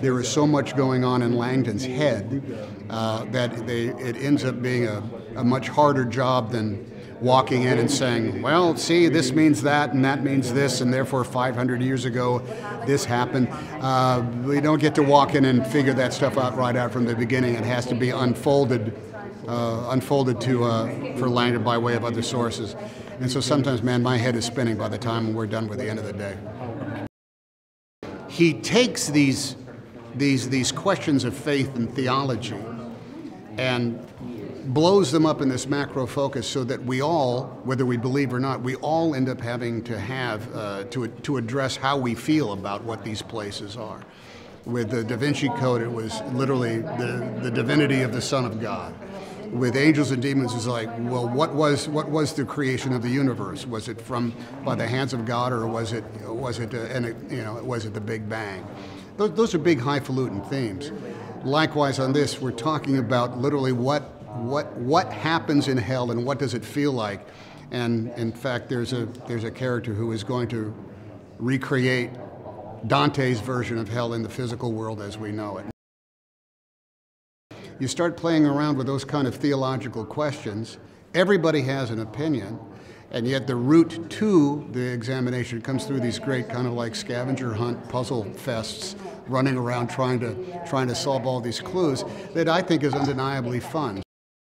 there was so much going on in Langdon's head that it ends up being a much harder job than walking in and saying, well, see, this means that and that means this, and therefore 500 years ago this happened. We don't get to walk in and figure that stuff out right out from the beginning. It has to be unfolded to for Langdon by way of other sources. And so sometimes, man, my head is spinning by the time we're done with the end of the day. He takes these questions of faith and theology and blows them up in this macro focus so that we all, whether we believe or not, we all end up having to address how we feel about what these places are. With the Da Vinci Code, it was literally the divinity of the Son of God. With Angels and Demons, it's like, well, what was the creation of the universe? Was it by the hands of God, or was it the Big Bang? Those are big highfalutin themes. Likewise, on this, we're talking about literally what happens in hell and what does it feel like. And in fact, there's a character who is going to recreate Dante's version of hell in the physical world as we know it. You start playing around with those kind of theological questions. Everybody has an opinion, and yet the route to the examination comes through these great kind of like scavenger hunt puzzle fests, running around trying to solve all these clues that I think is undeniably fun.